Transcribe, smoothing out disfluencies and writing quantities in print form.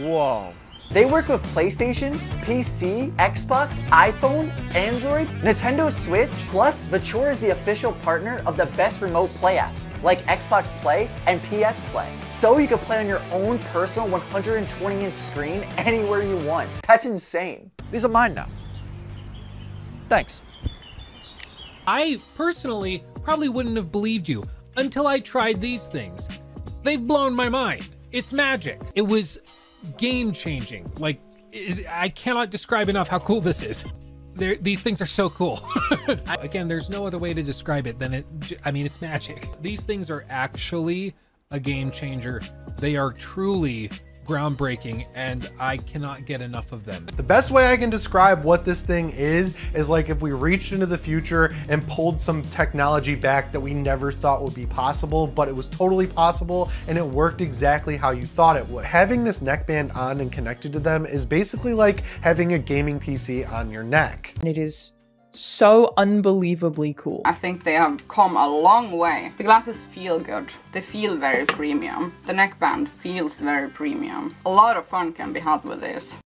Whoa. They work with PlayStation, PC, Xbox, iPhone, Android, Nintendo Switch. Plus, Vachor is the official partner of the best remote play apps like Xbox Play and PS Play. So you can play on your own personal 120-inch screen anywhere you want. That's insane. These are mine now. Thanks. I personally probably wouldn't have believed you until I tried these things. They've blown my mind. It's magic. It was game-changing. Like, I cannot describe enough how cool this is. These things are so cool. Again, there's no other way to describe it than it's magic. These things are actually a game changer. They are truly groundbreaking, and I cannot get enough of them. The best way I can describe what this thing is like if we reached into the future and pulled some technology back that we never thought would be possible, but it was totally possible and it worked exactly how you thought it would. Having this neckband on and connected to them is basically like having a gaming PC on your neck. It is so unbelievably cool. I think they have come a long way. The glasses feel good. They feel very premium. The neckband feels very premium. A lot of fun can be had with this.